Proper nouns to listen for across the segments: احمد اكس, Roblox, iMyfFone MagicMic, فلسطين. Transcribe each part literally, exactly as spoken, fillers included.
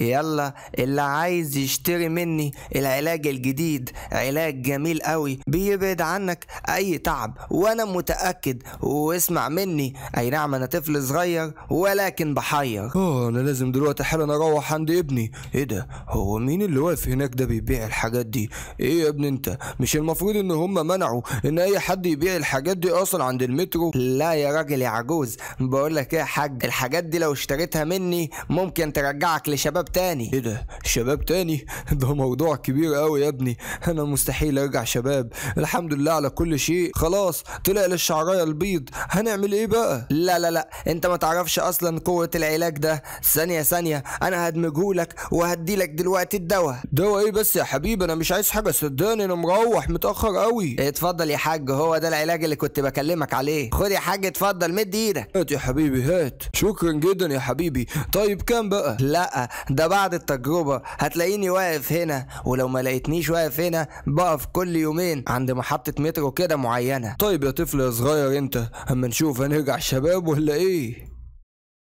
يلا اللي عايز يشتري مني العلاج الجديد، علاج جميل قوي بيبعد عنك اي تعب وانا متأكد، واسمع مني. اي نعم انا طفل صغير ولكن بحير. اه انا لازم دلوقتي حالا اروح عند ابني. ايه ده؟ هو مين اللي واقف هناك ده بيبيع الحاجات دي؟ ايه يا ابني انت؟ مش المفروض ان هم منعوا ان اي حد يبيع الحاجات دي اصلا عند المترو؟ لا يا راجل يا عجوز، بقول لك ايه يا حاج، الحاجات دي لو اشتريتها مني ممكن ترجعك لشباب تاني. ايه ده؟ شباب تاني؟ ده موضوع كبير قوي يا ابني، انا مستحيل ارجع شباب، الحمد لله على كل شيء. خلاص طلع للشعرايه البيض، هنعمل ايه بقى؟ لا لا لا، انت ما تعرفش اصلا قوه العلاج ده. ثانيه ثانيه انا هدمجهولك وهديلك دلوقتي الدواء. دواء ايه بس يا حبيبي؟ انا مش عايز حاجه صدقني، انا مروح متاخر قوي. اتفضل يا حاج، هو ده العلاج اللي كنت بكلمك عليه. خد يا حاج اتفضل، مد ايدك. هات يا حبيبي هات. شكرا جدا يا حبيبي. طيب كام بقى؟ لا ده بعد التجربة هتلاقيني واقف هنا، ولو ما لقيتنيش واقف هنا بقف كل يومين عند محطة مترو كده معينة. طيب يا طفل يا صغير انت، اما نشوف هنرجع شباب ولا ايه؟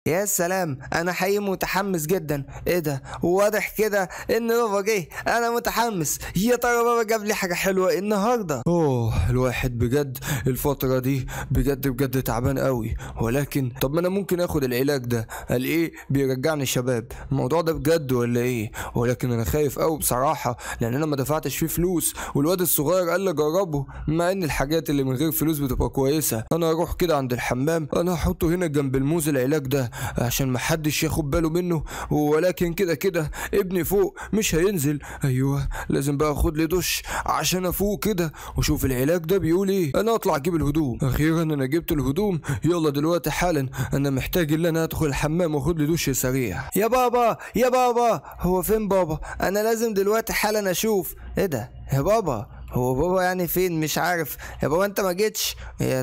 يا سلام، انا حقيقي متحمس جدا. ايه ده؟ واضح كده ان بابا جه، انا متحمس. يا ترى بابا جاب لي حاجه حلوه النهارده؟ اوه الواحد بجد الفتره دي بجد بجد تعبان قوي، ولكن طب ما انا ممكن اخد العلاج ده، قال ايه بيرجعني شباب. الموضوع ده بجد ولا ايه؟ ولكن انا خايف قوي بصراحه، لان انا ما دفعتش فيه فلوس، والواد الصغير قال لي جربه، مع ان الحاجات اللي من غير فلوس بتبقى كويسه. انا هروح كده عند الحمام، انا هحطه هنا جنب الموز العلاج ده عشان محدش ياخد باله منه، ولكن كده كده ابني فوق مش هينزل. ايوه لازم بقى اخد لي دش عشان افوق كده واشوف العلاج ده بيقول ايه. انا اطلع اجيب الهدوم. اخيرا انا جبت الهدوم، يلا دلوقتي حالا انا محتاج ان انا ادخل الحمام واخد لي دش سريع. يا بابا يا بابا، هو فين بابا؟ انا لازم دلوقتي حالا اشوف. ايه ده يا بابا؟ هو بابا يعني فين؟ مش عارف. يا بابا انت ما جيتش؟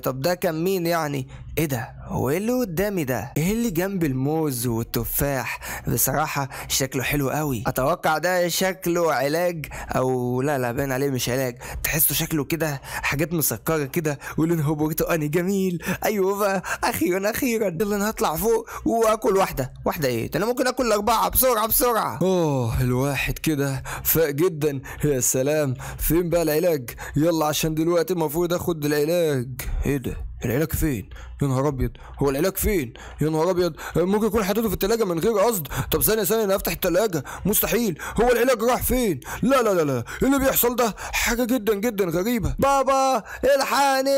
طب ده كان مين يعني؟ ايه ده؟ هو ايه اللي قدامي ده؟ ايه اللي جنب الموز والتفاح؟ بصراحه شكله حلو قوي، اتوقع ده شكله علاج، او لا لا باين عليه مش علاج، تحسه شكله كده حاجات مسكره كده، ولونه برتقاني جميل. ايوه بقى اخيرا اخيرا، يلا انا هطلع فوق واكل واحده واحده. ايه ده؟ انا ممكن اكل اربعه بسرعه بسرعه. اوه الواحد كده فاق جدا. يا سلام، فين بقى العلاج؟ يلا عشان دلوقتي المفروض اخد العلاج. ايه ده؟ العلاج فين؟ يا نهار ابيض، هو العلاج فين؟ يا نهار ابيض، ممكن يكون حاطته في التلاجة من غير قصد. طب ثانية ثانية انا هفتح التلاجة، مستحيل، هو العلاج راح فين؟ لا لا لا لا، اللي بيحصل ده حاجة جدا جدا غريبة. بابا الحقني.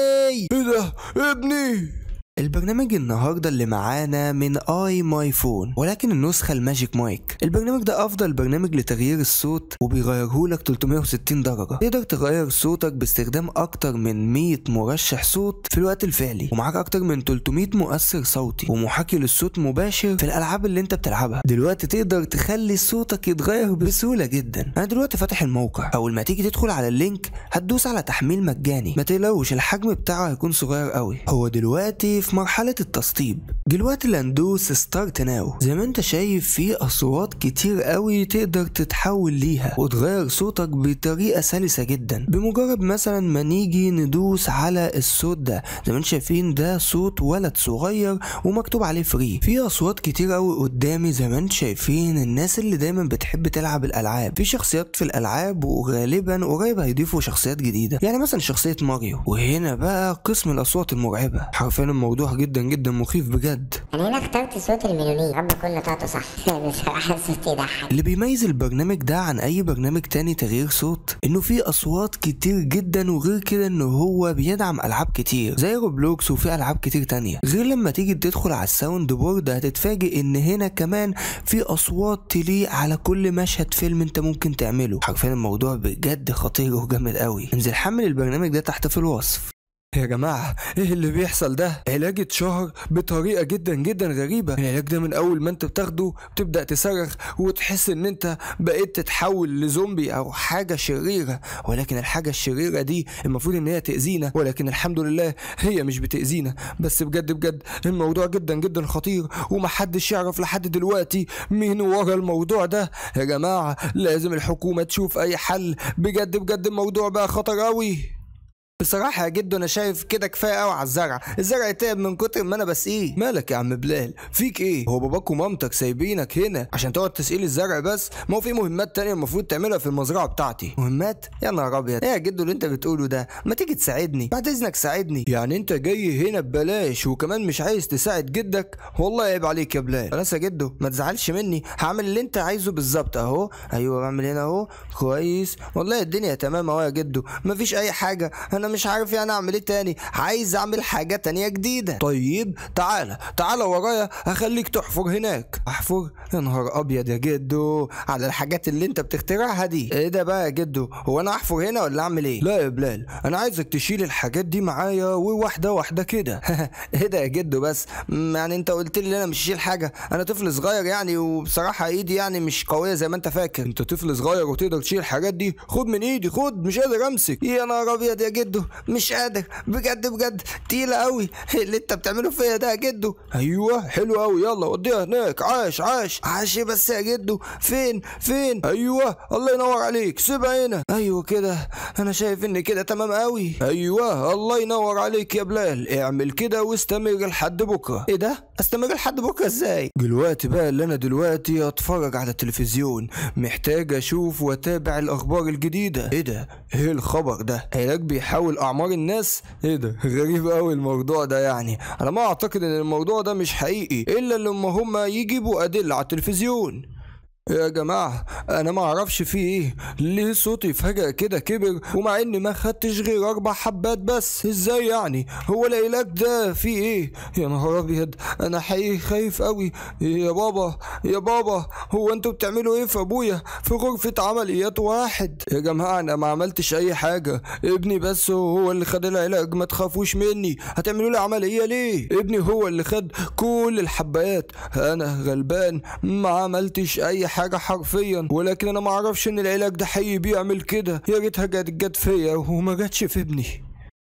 ايه ده؟ ابني. البرنامج النهارده اللي معانا من اي ماي فون، ولكن النسخه الماجيك مايك. البرنامج ده افضل برنامج لتغيير الصوت، وبيغيرهولك ثلاثمية وستين درجه. تقدر تغير صوتك باستخدام اكتر من مية مرشح صوت في الوقت الفعلي، ومعاك اكتر من ثلاثمية مؤثر صوتي ومحاكي للصوت مباشر في الالعاب اللي انت بتلعبها. دلوقتي تقدر تخلي صوتك يتغير بسهوله جدا. انا دلوقتي فاتح الموقع، اول ما تيجي تدخل على اللينك هتدوس على تحميل مجاني. ما تقلقوش الحجم بتاعه هيكون صغير قوي، هو دلوقتي في مرحلة التسطيب. دلوقتي اللي هندوس ستارت ناو. زي ما انت شايف في اصوات كتير قوي تقدر تتحول ليها وتغير صوتك بطريقة سلسة جدا، بمجرد مثلا ما نيجي ندوس على الصوت ده. زي ما انت شايفين ده صوت ولد صغير ومكتوب عليه فري. في اصوات كتير قوي قدامي، زي ما انت شايفين الناس اللي دايما بتحب تلعب الالعاب، في شخصيات في الالعاب، وغالبا قريب هيضيفوا شخصيات جديدة، يعني مثلا شخصية ماريو. وهنا بقى قسم الاصوات المرعبة، حرفيا موضوع جدا جدا مخيف بجد. انا هنا اخترت صوت المليونير، رب كل طاقته صح. بصراحه الصوت يضحك. اللي بيميز البرنامج ده عن اي برنامج تاني تغيير صوت انه فيه اصوات كتير جدا، وغير كده انه هو بيدعم العاب كتير زي روبلوكس وفي العاب كتير تانيه. غير لما تيجي تدخل على الساوند بورد هتتفاجئ ان هنا كمان في اصوات تليق على كل مشهد فيلم انت ممكن تعمله. حرفيا الموضوع بجد خطير وجامد قوي. انزل حمل البرنامج ده تحت في الوصف. يا جماعة ايه اللي بيحصل ده؟ علاج اتشهر بطريقة جدا جدا غريبة. العلاج ده من اول ما انت بتاخده بتبدأ تصرخ وتحس ان انت بقيت تتحول لزومبي او حاجة شريرة، ولكن الحاجة الشريرة دي المفروض ان هي تأذينا، ولكن الحمد لله هي مش بتأذينا. بس بجد بجد الموضوع جدا جدا خطير، ومحدش يعرف لحد دلوقتي مين ورا الموضوع ده. يا جماعة لازم الحكومة تشوف اي حل، بجد بجد الموضوع بقى خطر قوي. بصراحه يا جدو انا شايف كده كفايه قوي على الزرع، الزرع تعب من كتر ما انا بسقيه. مالك يا عم بلال؟ فيك ايه؟ هو باباك ومامتك سايبينك هنا عشان تقعد تسقيل الزرع بس؟ ما هو في مهمات تانية المفروض تعملها في المزرعه بتاعتي. مهمات؟ يا نهار ابيض، ايه يا جدو اللي انت بتقوله ده؟ ما تيجي تساعدني بعد اذنك، ساعدني. يعني انت جاي هنا ببلاش وكمان مش عايز تساعد جدك؟ والله عيب عليك يا بلال. خلاص يا جدو ما تزعلش مني، هعمل اللي انت عايزه بالظبط اهو. ايوه بعمل هنا اهو كويس، والله الدنيا تمام اهو يا جدو، مفيش اي حاجه. انا مش عارف يعني اعمل ايه تاني، عايز اعمل حاجه تانيه جديده. طيب تعالى تعالى ورايا، هخليك تحفر هناك. احفر؟ يا نهار ابيض يا جدو على الحاجات اللي انت بتخترعها دي. ايه ده بقى يا جدو، هو انا احفر هنا ولا اعمل ايه؟ لا يا بلال انا عايزك تشيل الحاجات دي معايا وواحده واحده كده. ايه ده يا جدو بس؟ يعني انت قلت لي انا مش شيل حاجه، انا طفل صغير يعني، وبصراحه ايدي يعني مش قويه زي ما انت فاكر. انت طفل صغير وتقدر تشيل الحاجات دي؟ خد من ايدي، خد، مش قادر امسك. يا نهار ابيض يا جدو مش قادر بجد بجد، تقيله قوي اللي انت بتعمله فيا ده يا جدو. ايوه حلو قوي، يلا وديها هناك. عاش عاش عاش. بس يا جدو فين فين؟ ايوه الله ينور عليك، سيبها هنا. ايوه كده انا شايف ان كده تمام قوي. ايوه الله ينور عليك يا بلال، اعمل كده واستمر لحد بكره. ايه ده؟ استمر لحد بكره ازاي؟ دلوقتي بقى اللي انا دلوقتي اتفرج على التلفزيون، محتاج اشوف واتابع الاخبار الجديده. ايه ده؟ ايه الخبر ده؟ علاج بيحاول حول اعمار الناس؟ ايه ده غريب قوي الموضوع ده، يعني انا ما اعتقد ان الموضوع ده مش حقيقي الا لما هما يجيبوا ادله على التلفزيون. يا جماعه انا ما اعرفش في ايه، ليه صوتي فجأة كده كبر ومع اني ما خدتش غير اربع حبات بس؟ ازاي يعني؟ هو العلاج ده في ايه؟ يا نهار ابيض انا حقيقي خايف قوي. يا بابا يا بابا هو انتوا بتعملوا ايه في ابويا في غرفه عمليات واحد؟ يا جماعه انا ما عملتش اي حاجه، ابني بس هو اللي خد العلاج، ما تخافوش مني. هتعملوا لي عمليه ليه؟ ابني هو اللي خد كل الحبات، انا غلبان ما عملتش اي حاجة حاجه حرفيا، ولكن انا ما اعرفش ان العلاج ده حقيقي بيعمل كده. يا ريتها جت جت فيا وما جاتش في ابني.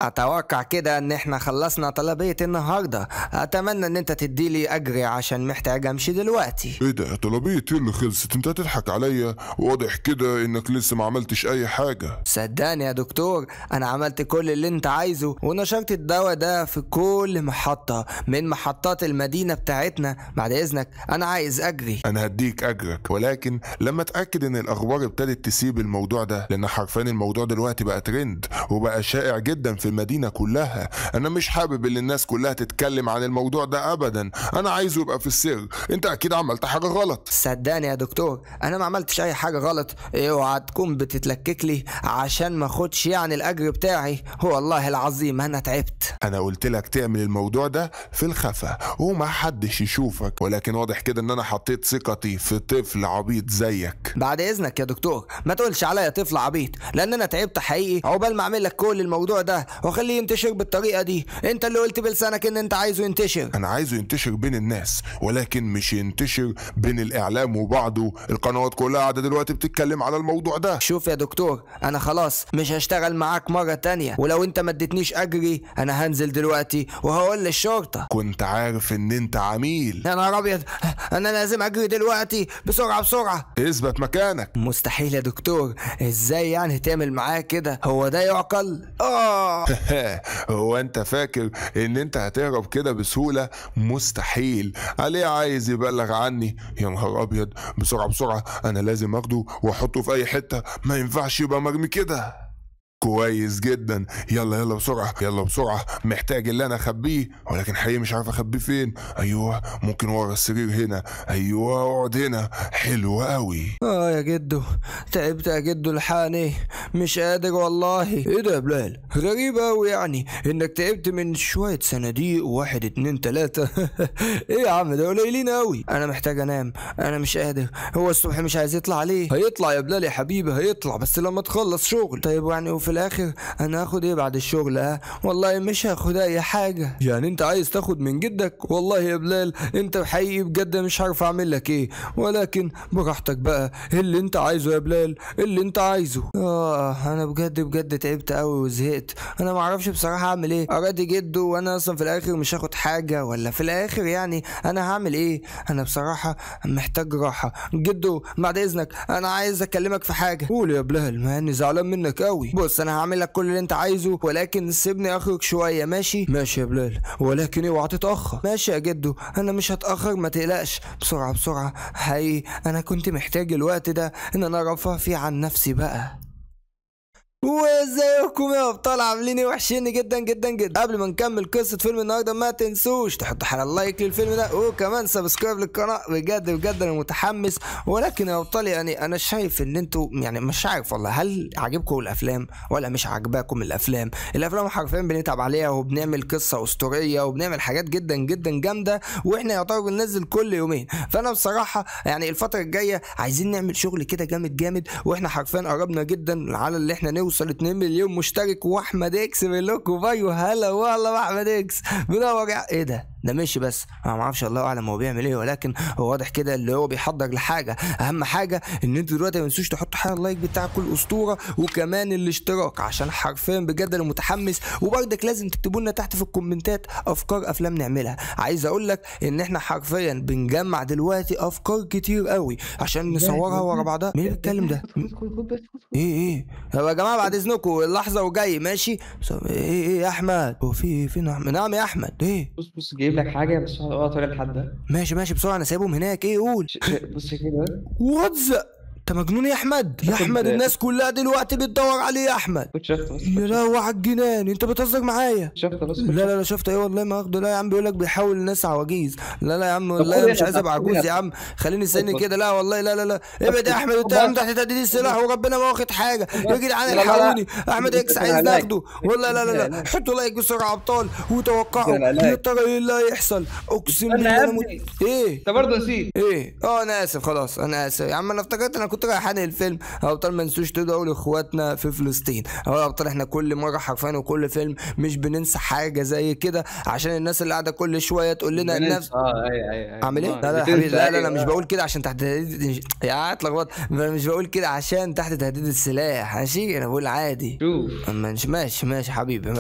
اتوقع كده ان احنا خلصنا طلبية النهارده، اتمنى ان انت تديلي اجري عشان محتاج امشي دلوقتي. ايه ده طلبية اللي خلصت؟ انت هتضحك عليا، واضح كده انك لسه ما عملتش اي حاجه. صدقني يا دكتور انا عملت كل اللي انت عايزه، ونشرت الدواء ده في كل محطه من محطات المدينه بتاعتنا. بعد اذنك انا عايز اجري. انا هديك اجرك، ولكن لما اتاكد ان الاخبار ابتدت تسيب الموضوع ده، لان حرفيا الموضوع دلوقتي بقى ترند وبقى شائع جدا في المدينة كلها. أنا مش حابب إن الناس كلها تتكلم عن الموضوع ده أبدا، أنا عايزه يبقى في السر. أنت أكيد عملت حاجة غلط. صدقني يا دكتور أنا ما عملتش أي حاجة غلط، أوعى تكون بتتلكك لي عشان ما أخدش يعني الأجر بتاعي. هو والله العظيم أنا تعبت. أنا قلت لك تعمل الموضوع ده في الخفا وما حدش يشوفك، ولكن واضح كده إن أنا حطيت ثقتي في طفل عبيط زيك. بعد إذنك يا دكتور ما تقولش عليا طفل عبيط، لأن أنا تعبت حقيقي عقبال ما أعمل لك كل الموضوع ده وخليه ينتشر بالطريقه دي. انت اللي قلت بلسانك ان انت عايزه ينتشر. انا عايزه ينتشر بين الناس، ولكن مش ينتشر بين الاعلام وبعضه. القنوات كلها قاعده دلوقتي بتتكلم على الموضوع ده. شوف يا دكتور انا خلاص مش هشتغل معاك مره تانية، ولو انت ما اديتنيش اجري انا هنزل دلوقتي وهقول للشرطه. كنت عارف ان انت عميل. يا نهار ابيض انا لازم اجري دلوقتي بسرعه بسرعه. اثبت مكانك. مستحيل يا دكتور، ازاي يعني تعمل معايا كده؟ هو ده يعقل؟ اه هو انت فاكر ان انت هتهرب كده بسهوله؟ مستحيل. عليه عايز يبلغ عني. يا نهار ابيض بسرعه بسرعه انا لازم اخده واحطه في اي حته، ما ينفعش يبقى مرمي كده. كويس جدا، يلا يلا بسرعه يلا بسرعه. محتاج اللي انا اخبيه، ولكن حقيقي مش عارف اخبيه فين. ايوه ممكن ورا السرير هنا. ايوه اقعد هنا. حلو قوي. اه يا جدو تعبت يا جدو، الحقني مش قادر والله. ايه ده يا بلال غريب قوي يعني انك تعبت من شويه صناديق واحد اتنين تلاته. ايه يا عم ده قليلين قوي. انا محتاج انام، انا مش قادر. هو الصبح مش عايز يطلع عليه. هيطلع يا بلال يا حبيبي، هيطلع بس لما تخلص شغل. طيب يعني وفي الاخر انا هاخد ايه بعد الشغل؟ اه والله مش هاخد اي حاجه. يعني انت عايز تاخد من جدك؟ والله يا بلال انت حقيقي بجد مش عارف اعمل لك ايه، ولكن براحتك بقى. اللي انت عايزه يا بلال اللي انت عايزه. اه اه انا بجد بجد تعبت قوي وزهقت، انا معرفش بصراحه اعمل ايه. اراضي جده وانا اصلا في الاخر مش هاخد حاجه، ولا في الاخر يعني انا هعمل ايه؟ انا بصراحه محتاج راحه. جده بعد اذنك انا عايز اكلمك في حاجه. قول يا بلال، ما اني زعلان منك قوي. بص انا هعمل لك كل اللي انت عايزه، ولكن سيبني اخرج شويه. ماشي ماشي يا بلال، ولكن اوعى تتاخر. ماشي يا جده انا مش هتاخر، ما تقلقش. بسرعه بسرعه، هاي انا كنت محتاج الوقت ده ان انا ارفه فيه عن نفسي. بقى وازيكم يا ابطال، عاملين ايه؟ وحشيني جدا جدا جدا. قبل ما نكمل قصه فيلم النهارده ما تنسوش تحطوا حلقه لايك للفيلم ده، وكمان سبسكرايب للقناه. بجد بجد انا متحمس. ولكن يا ابطال يعني انا شايف ان انتوا يعني مش عارف والله، هل عاجبكم الافلام ولا مش عاجباكم الافلام؟ الافلام حرفيا بنتعب عليها وبنعمل قصه اسطوريه وبنعمل حاجات جدا جدا جامده، واحنا يعتبر بننزل كل يومين. فانا بصراحه يعني الفتره الجايه عايزين نعمل شغل كده جامد جامد، واحنا حرفيا قربنا جدا على اللي احنا نوصل اتنين مليون مشترك. واحمد اكس من لكم بايو، هلا والله باحمد اكس بنور. ايه ده؟ ده ماشي، بس انا ما اعرفش الله اعلم هو بيعمل ايه، ولكن هو واضح كده اللي هو بيحضر لحاجه. اهم حاجه ان انتوا دلوقتي ما تنسوش تحطوا حاجه اللايك بتاع كل اسطوره، وكمان الاشتراك، عشان حرفيا بجد انا متحمس. وبردك لازم تكتبوا لنا تحت في الكومنتات افكار افلام نعملها. عايز اقول لك ان احنا حرفيا بنجمع دلوقتي افكار كتير قوي عشان نصورها ورا بعضها. مين اللي بيتكلم ده؟ ايه ايه يا جماعه بعد اذنكم، اللحظه وجاي. ماشي ايه ايه يا احمد؟ هو في ايه؟ فين احمد؟ نعم يا احمد، ايه؟ بص بص جايب لك حاجه، بس اوعى تقول لحد. ده ماشي ماشي بسرعه، انا سايبهم هناك. ايه؟ قول. بص كده. واتس انت مجنون يا احمد؟ يا احمد الناس كلها دلوقتي بتدور عليه يا احمد. كنت شفته بس. يا لهوي على الجنان، انت بتهزر معايا؟ شفته بس. لا لا لا شفته. ايه والله ما هاخده. لا يا عم، بيقول لك بيحاول الناس عواجيز. لا لا يا عم والله مش عايز ابقى عجوز يا عم، خليني سني كده. لا والله لا لا لا، ابعد يا احمد، انت يا عم تحت تهديد السلاح وربنا ما واخد حاجه. يا جدعان الحقوني، احمد اكس عايز ناخده والله. لا لا لا، حطوا لايك بسرعه يا ابطال، وتوقعوا يا ترى ايه اللي هيحصل. اقسم بالله ايه؟ انت برضه نسيت ايه؟ اه انا اسف، خلاص انا اسف يا عم، انا افتكرت انا كنت رايح حانق الفيلم. يا ابطال ما تنسوش تدعوا لاخواتنا في فلسطين. يا ابطال احنا كل مره حرفيا وكل فيلم مش بننسى حاجه زي كده، عشان الناس اللي قاعده كل شويه تقول لنا نفس اه اي اي اي اعمل ايه؟ لا لا يا حبيبي، لا لا انا مش بقول كده عشان تحت تهديد يا اتلخبط، انا مش بقول كده عشان تحت تهديد السلاح. ماشي انا بقول عادي. شوف ماشي ماشي ماشي حبيبي.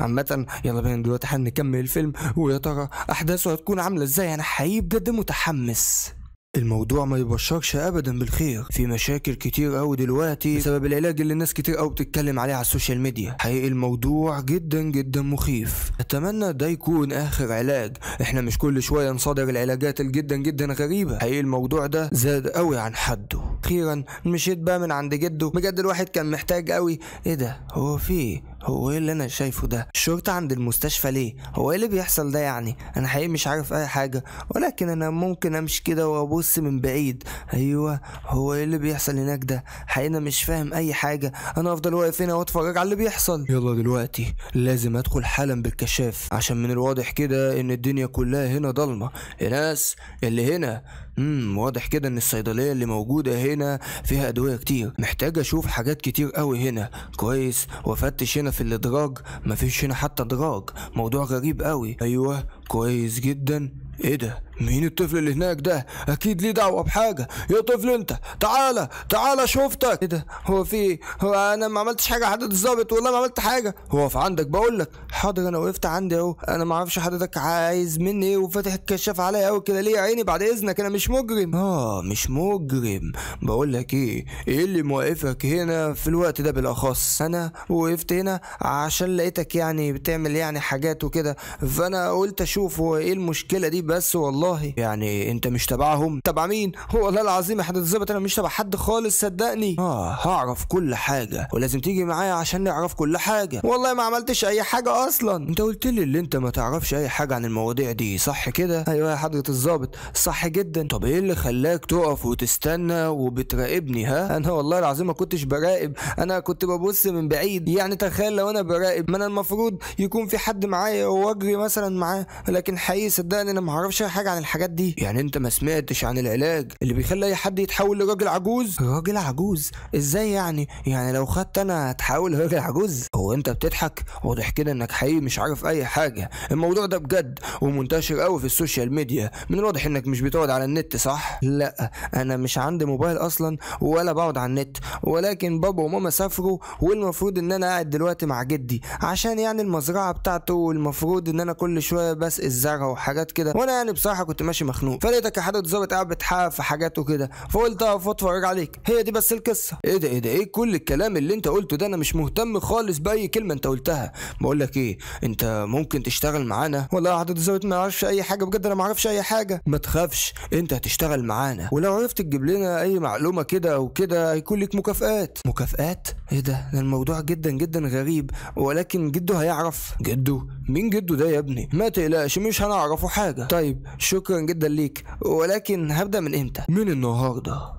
عامه يلا بينا دلوقتي هنكمل الفيلم، ويا ترى احداثه هتكون عامله ازاي. انا حقيقي بجد متحمس. الموضوع ما يبشرش ابدا بالخير، في مشاكل كتير قوي دلوقتي بسبب العلاج اللي الناس كتير قوي بتتكلم عليه على السوشيال ميديا. حقيقي الموضوع جدا جدا مخيف، اتمنى ده يكون اخر علاج، احنا مش كل شويه نصادر العلاجات الجدا جدا غريبه. حقيقي الموضوع ده زاد قوي عن حده. اخيرا مشيت بقى من عند جده، بجد الواحد كان محتاج قوي. ايه ده؟ هو فيه هو ايه اللي انا شايفه ده؟ الشرطة عند المستشفى ليه؟ هو ايه اللي بيحصل ده يعني؟ انا حقيقي مش عارف اي حاجة، ولكن انا ممكن امشي كده وابص من بعيد. ايوه هو ايه اللي بيحصل هناك ده؟ حقيقي انا مش فاهم اي حاجة، انا افضل واقف هنا واتفرج على اللي بيحصل. يلا دلوقتي لازم ادخل حالا بالكشاف، عشان من الواضح كده ان الدنيا كلها هنا ضلمة. الناس اللي هنا امم واضح كده ان الصيدليه اللي موجوده هنا فيها ادويه كتير، محتاج اشوف حاجات كتير قوي هنا كويس، وافتش هنا في الادراج. مفيش هنا حتى ادراج، موضوع غريب قوي. ايوه كويس جدا. ايه ده؟ مين الطفل اللي هناك ده؟ اكيد ليه دعوه بحاجه. يا طفل انت تعالى تعالى، شفتك. ايه ده؟ هو في ايه؟ هو انا ما عملتش حاجه يا حضرتك الظابط، والله ما عملت حاجه. هو في عندك بقول لك. حاضر انا وقفت عندي اهو، انا ما اعرفش حضرتك عايز مني ايه، وفاتح الكشاف عليا قوي كده ليه يا عيني؟ بعد اذنك انا مش مجرم. اه مش مجرم، بقول لك ايه ايه اللي موقفك هنا في الوقت ده بالاخص؟ انا وقفت هنا عشان لقيتك يعني بتعمل يعني حاجات وكده، فانا قلت اشوف هو ايه المشكله دي. بس والله يعني انت مش تبعهم. تبع مين؟ هو والله العظيم يا حضرتك الظابط انا مش تبع حد خالص صدقني. اه هعرف كل حاجه، ولازم تيجي معايا عشان نعرف كل حاجه. والله ما عملتش اي حاجه اصلا، انت قلت لي اللي انت ما تعرفش اي حاجه عن المواضيع دي، صح كده؟ ايوه يا حضرتك الظابط صح جدا. طب ايه اللي خلاك تقف وتستنى وبتراقبني؟ ها انا والله العظيم ما كنتش براقب، انا كنت ببص من بعيد. يعني تخيل لو انا براقب، ما انا المفروض يكون في حد معايا واجري مثلا معاه، لكن حقيقي صدقني انا ما اعرفش حاجه عن الحاجات دي؟ يعني انت ما سمعتش عن العلاج اللي بيخلي اي حد يتحول لراجل عجوز؟ راجل عجوز ازاي يعني؟ يعني لو خدت انا هتحول لراجل عجوز؟ هو انت بتضحك؟ واضح كده انك حقيقي مش عارف اي حاجه. الموضوع ده بجد ومنتشر قوي في السوشيال ميديا، من الواضح انك مش بتقعد على النت صح؟ لا انا مش عندي موبايل اصلا ولا بقعد على النت، ولكن بابا وماما سافروا والمفروض ان انا قاعد دلوقتي مع جدي عشان يعني المزرعه بتاعته، والمفروض ان انا كل شويه بس الزرع وحاجات كده، وانا يعني بصراحه كنت ماشي مخنوق، فلقيتك يا حضرتك ظابط قاعد بتحقق في حاجات وكده، فقلت اقف واتفرج عليك، هي دي بس القصه. ايه ده ايه ده ايه كل الكلام اللي انت قلته ده؟ انا مش مهتم خالص باي كلمه انت قلتها. بقول لك ايه، انت ممكن تشتغل معانا؟ والله يا حضرتك ظابط ما اعرفش اي حاجه، بجد انا ما اعرفش اي حاجه. ما تخافش، انت هتشتغل معانا، ولو عرفت تجيب لنا اي معلومه كده او كده هيكون لك مكافئات. مكافئات؟ ايه ده؟ الموضوع جدا جدا غريب، ولكن جده هيعرف. جده؟ مين جده ده يا ابني؟ ما تقلقش مش هنعرفه حاجه. طيب شكرا جدا ليك، ولكن هبدا من امتى؟ من النهارده.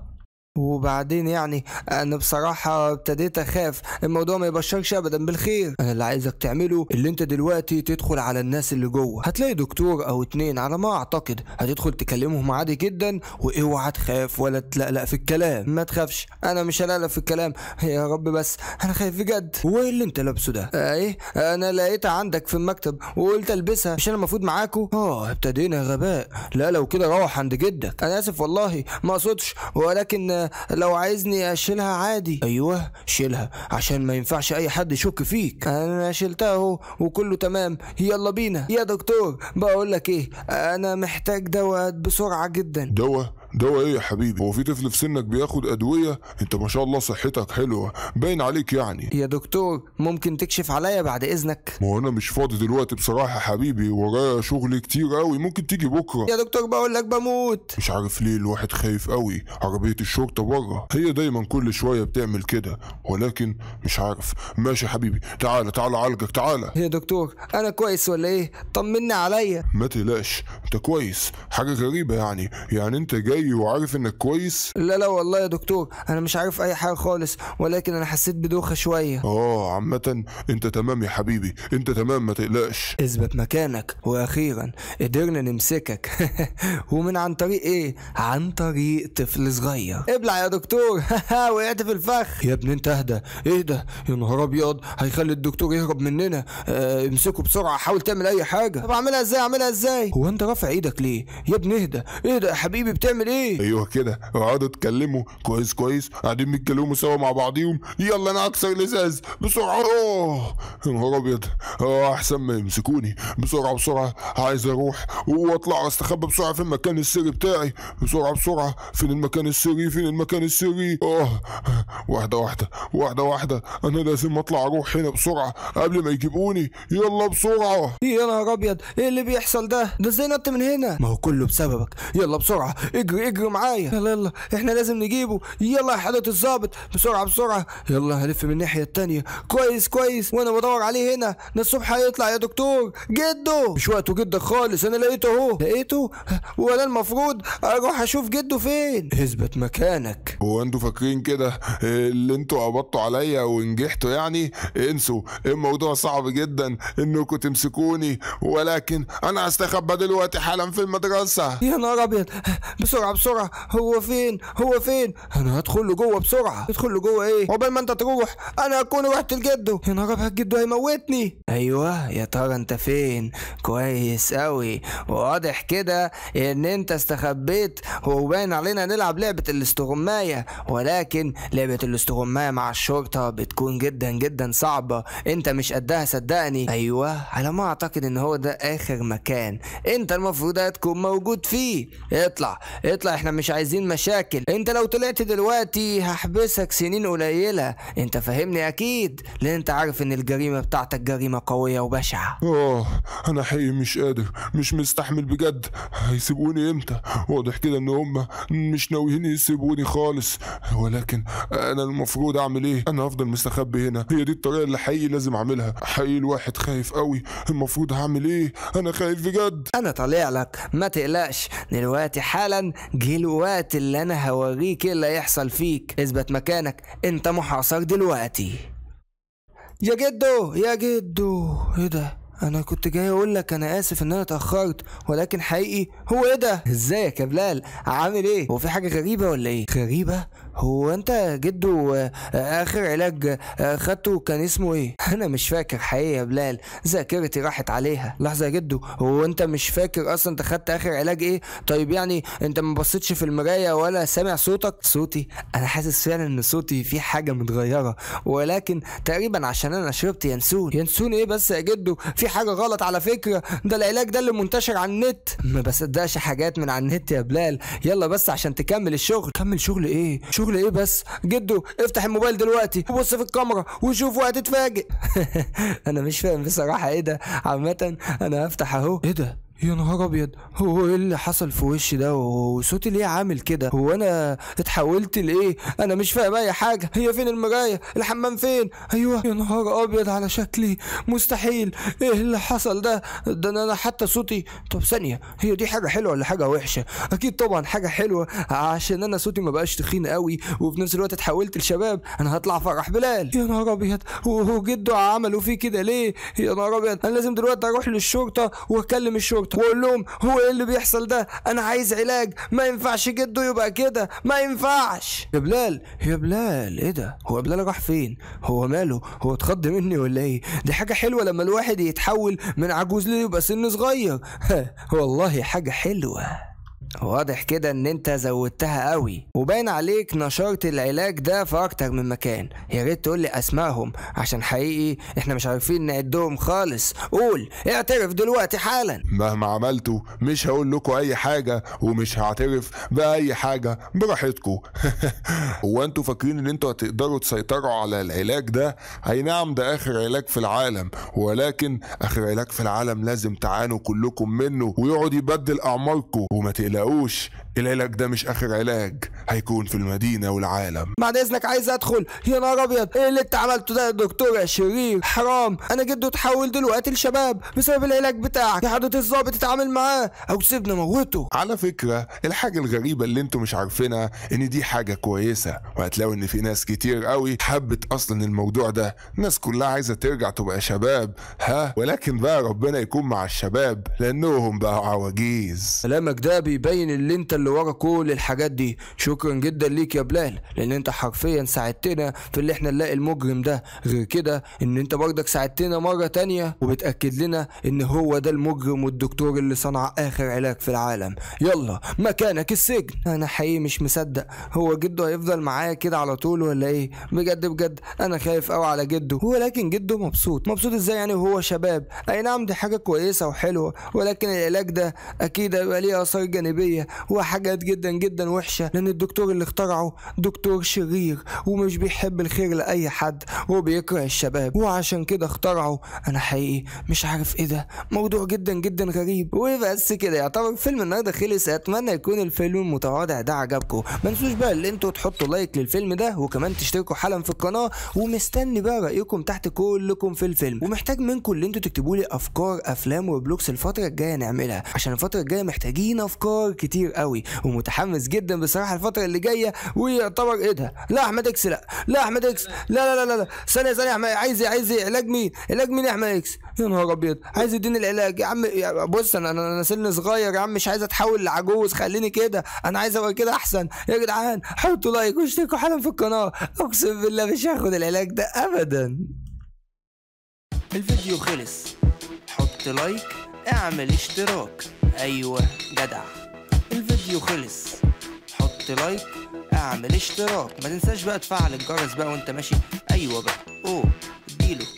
وبعدين يعني انا بصراحه ابتديت اخاف، الموضوع ما يبشرش ابدا بالخير. انا اللي عايزك تعمله اللي انت دلوقتي تدخل على الناس اللي جوه، هتلاقي دكتور او اتنين على ما اعتقد، هتدخل تكلمهم عادي جدا، واوعى تخاف ولا تلقلق في الكلام. ما تخافش انا مش هلقلق في الكلام، يا رب بس انا خايف بجد. وايه اللي انت لابسه ده؟ اه ايه؟ انا لقيتها عندك في المكتب وقلت البسها، مش انا المفروض معاكوا؟ اه ابتدينا غباء. لا لو كده روح عند جدك، انا اسف والله ما اقصدش، ولكن لو عايزني اشيلها عادي. ايوه شيلها عشان ما ينفعش اي حد يشك فيك. انا شيلتها اهو وكله تمام، يلا بينا يا دكتور. بقول لك ايه، انا محتاج دواء بسرعه جدا. دواء؟ دواء ايه يا حبيبي؟ هو في طفل في سنك بياخد ادويه؟ انت ما شاء الله صحتك حلوه باين عليك يعني. يا دكتور ممكن تكشف عليا بعد اذنك؟ ما هو انا مش فاضي دلوقتي بصراحه يا حبيبي، ورايا شغل كتير قوي، ممكن تيجي بكره؟ يا دكتور بقول لك بموت. مش عارف ليه الواحد خايف قوي، عربيه الشرطه بره، هي دايما كل شويه بتعمل كده، ولكن مش عارف. ماشي يا حبيبي، تعالى تعالى اعالجك تعالى. يا دكتور انا كويس ولا ايه؟ طمني عليا. ما تقلقش انت كويس، حاجه غريبه يعني، يعني انت جاي وعارف انك كويس؟ لا لا والله يا دكتور انا مش عارف اي حاجه خالص، ولكن انا حسيت بدوخه شويه. اه عامه انت تمام يا حبيبي، انت تمام ما تقلقش. اثبت مكانك، واخيرا قدرنا نمسكك. ومن عن طريق ايه؟ عن طريق طفل صغير. ابلع يا دكتور. وقعت في الفخ يا ابني. انت اهدى. ايه ده يا نهار ابيض، هيخلي الدكتور يهرب مننا. اه امسكه بسرعه، حاول تعمل اي حاجه. طب اعملها ازاي؟ اعملها ازاي؟ هو انت رافع ايدك ليه يا ابني؟ اهدى اهدى يا حبيبي، بتعمل ايه؟ ايوه كده، اقعدوا اتكلموا كويس كويس، قاعدين بيتكلموا سوا مع بعضيهم. يلا انا اكسر الازاز بسرعه. اوه يا نهار ابيض، اه احسن ما يمسكوني. بسرعه بسرعه، عايز اروح واطلع استخبى بسرعه في المكان السري بتاعي. بسرعه بسرعه، فين المكان السري؟ فين المكان السري؟ اه واحده واحده واحده واحده، انا لازم اطلع اروح هنا بسرعه قبل ما يجيبوني. يلا بسرعه. يا نهار ابيض، ايه اللي بيحصل ده؟ ده ازاي نط من هنا؟ ما هو كله بسببك. يلا بسرعه، اجري اجري معايا. يلا يلا احنا لازم نجيبه. يلا يا حضرة الظابط بسرعه بسرعه. يلا هلف من الناحيه التانيه كويس كويس، وانا بدور عليه هنا. ده الصبح هيطلع يا دكتور. جده مش وقته جدا خالص، انا لقيته اهو. لقيته؟ وانا المفروض اروح اشوف جده فين؟ اثبت مكانك. هو انتوا فاكرين كده اللي انتوا قبضتوا عليا ونجحتوا يعني؟ انسوا الموضوع، صعب جدا انكم تمسكوني، ولكن انا هستخبى دلوقتي حالا في المدرسه. يا نهار ابيض، بسرعه بسرعه. هو فين هو فين؟ انا هدخل له جوه بسرعه. ادخل له جوه ايه؟ عقبال ما انت تروح انا هكون رحت لجده. يا نهار ابيض، جده هيموتني. ايوه يا ترى انت فين؟ كويس قوي، واضح كده ان انت استخبيت، وباين علينا نلعب لعبه الاستغمايه، ولكن لعبه الاستغمايه مع الشرطه بتكون جدا جدا صعبه، انت مش قدها صدقني. ايوه على ما اعتقد ان هو ده اخر مكان انت المفروض هتكون موجود فيه. اطلع اطلع، احنا مش عايزين مشاكل. انت لو طلعت دلوقتي هحبسك سنين قليله، انت فاهمني اكيد، لان انت عارف ان الجريمه بتاعتك جريمه قويه وبشعه. اه انا حقيقي مش قادر، مش مستحمل بجد. هيسيبوني امتى؟ واضح كده ان هم مش ناويين يسيبوني خالص، ولكن انا المفروض اعمل ايه؟ انا هفضل مستخبي هنا، هي دي الطريقه اللي حقيقي لازم اعملها. حقيقي الواحد خايف قوي، المفروض هعمل ايه؟ انا خايف بجد. انا طالع لك ما تقلقش دلوقتي حالا، جه الوقت اللي انا هوريك ايه اللي هيحصل فيك. اثبت مكانك، انت محاصر دلوقتي. يا جدو يا جدو. ايه ده؟ انا كنت جاي اقول لك انا اسف ان انا اتاخرت، ولكن حقيقي هو ايه ده؟ ازيك يا بلال؟ عامل ايه؟ هو في حاجه غريبه ولا ايه؟ غريبه؟ هو انت جده اخر علاج خدته كان اسمه ايه؟ انا مش فاكر حقيقي يا بلال، ذاكرتي راحت عليها. لحظه يا جده، هو انت مش فاكر اصلا انت خدت اخر علاج ايه؟ طيب يعني انت ما بصيتش في المرايه ولا سامع صوتك؟ صوتي؟ انا حاسس فعلا ان صوتي في حاجه متغيره، ولكن تقريبا عشان انا شربت ينسون. ينسون ايه بس يا جده؟ في حاجه غلط على فكره، ده العلاج ده اللي منتشر على النت. ما بصدقش حاجات من على النت يا بلال. يلا بس عشان تكمل الشغل. كمل شغل ايه؟ شغل ايه بس؟ جدو افتح الموبايل دلوقتي وبص في الكاميرا وشوف وهتتفاجئ. انا مش فاهم بصراحه ايه ده. عامه انا هفتح اهو. ايه ده؟ يا نهار ابيض، هو ايه اللي حصل في وشي ده؟ وصوتي ليه عامل كده؟ هو انا اتحولت لايه؟ انا مش فاهم اي حاجه. هي فين المرايه؟ الحمام فين؟ ايوه. يا نهار ابيض على شكلي، مستحيل. ايه اللي حصل ده؟ ده انا حتى صوتي. طب ثانيه، هي دي حاجه حلوه ولا حاجه وحشه؟ اكيد طبعا حاجه حلوه، عشان انا صوتي ما بقاش تخين قوي، وفي نفس الوقت اتحولت لشباب. انا هطلع فرح بلال. يا نهار ابيض، هو جده عملوا فيه كده ليه؟ يا نهار ابيض، انا لازم دلوقتي اروح للشرطه واكلم الشرطه واقول لهم هو ايه اللي بيحصل ده؟ انا عايز علاج، ما ينفعش جده يبقى كده، ما ينفعش. يا بلال يا بلال، ايه ده؟ هو بلال راح فين؟ هو ماله؟ هو اتخض مني ولا ايه؟ دي حاجه حلوه لما الواحد يتحول من عجوز ليه يبقى سن صغير. والله حاجه حلوه. واضح كده ان انت زودتها قوي، وباين عليك نشرت العلاج ده في اكتر من مكان. يا ريت تقول لي اسمائهم، عشان حقيقي احنا مش عارفين نعدهم خالص. قول، اعترف دلوقتي حالا. مهما عملتوا مش هقول لكم اي حاجه، ومش هعترف باي حاجه، براحتكم. هو انتوا فاكرين ان انتوا هتقدروا تسيطروا على العلاج ده؟ اي نعم، ده اخر علاج في العالم، ولكن اخر علاج في العالم لازم تعانوا كلكم منه، ويقعد يبدل اعماركم. وما تقلقوا، العلاج ده مش اخر علاج، هيكون في المدينه والعالم. بعد اذنك عايز ادخل. يا نهار ابيض، ايه اللي انت عملته ده يا دكتور يا شريف؟ حرام، انا جده اتحول دلوقتي لشباب بسبب العلاج بتاعك. يا حضرة الظابط اتعامل معاه او سيبنا موته. على فكره الحاجه الغريبه اللي انتوا مش عارفينها ان دي حاجه كويسه، وهتلاقوا ان في ناس كتير قوي حبت اصلا الموضوع ده، الناس كلها عايزه ترجع تبقى شباب. ها، ولكن بقى ربنا يكون مع الشباب لانهم بقوا عواجيز. كلامك ده بيبقى باين اللي انت اللي ورا كل الحاجات دي. شكرا جدا ليك يا بلال، لان انت حرفيا ساعدتنا في اللي احنا نلاقي المجرم ده. غير كده ان انت برضك ساعدتنا مره تانية، وبتاكد لنا ان هو ده المجرم والدكتور اللي صنع اخر علاج في العالم. يلا مكانك السجن. انا حقيقي مش مصدق، هو جده هيفضل معايا كده على طول ولا ايه؟ بجد بجد انا خايف قوي على جده. ولكن جده مبسوط. مبسوط ازاي يعني وهو شباب؟ اي نعم دي حاجه كويسه وحلوه، ولكن العلاج ده اكيد هيبقى ليه اثار جانبيه وحاجات جدا جدا وحشه، لان الدكتور اللي اخترعه دكتور شرير ومش بيحب الخير لاي حد، وبيكره الشباب، وعشان كده اخترعه. انا حقيقي مش عارف ايه ده، موضوع جدا جدا غريب. وبس كده يعتبر فيلم النهارده خلص. اتمنى يكون الفيلم المتواضع ده عجبكم. ما تنسوش بقى ان انتوا تحطوا لايك للفيلم ده، وكمان تشتركوا حالا في القناه، ومستني بقى رايكم تحت كلكم في الفيلم. ومحتاج منكم ان انتوا تكتبوا لي افكار افلام روبلوكس الفتره الجايه نعملها، عشان الفتره الجايه محتاجين افكار كتير قوي، ومتحمس جدا بصراحه الفتره اللي جايه. ويعتبر ايه ده؟ لا احمد اكس، لا لا احمد اكس، لا لا لا لا ثانيه ثانيه، احمد عايز عايز علاج مين؟ علاج مين يا احمد اكس؟ يا نهار ابيض، عايز يديني العلاج. يا عم بص، انا انا سن صغير يا عم، مش عايز اتحول لعجوز، خليني كده، انا عايز ابقى كده احسن. يا جدعان حطوا لايك واشتركوا حالا في القناه، اقسم بالله مش هاخد العلاج ده ابدا. الفيديو خلص، حط لايك، اعمل اشتراك. ايوه جدع، الفيديو خلص، حط لايك، اعمل اشتراك، ما تنساش بقى تفعل الجرس بقى وانت ماشي. ايوه بقى، اوه اديله.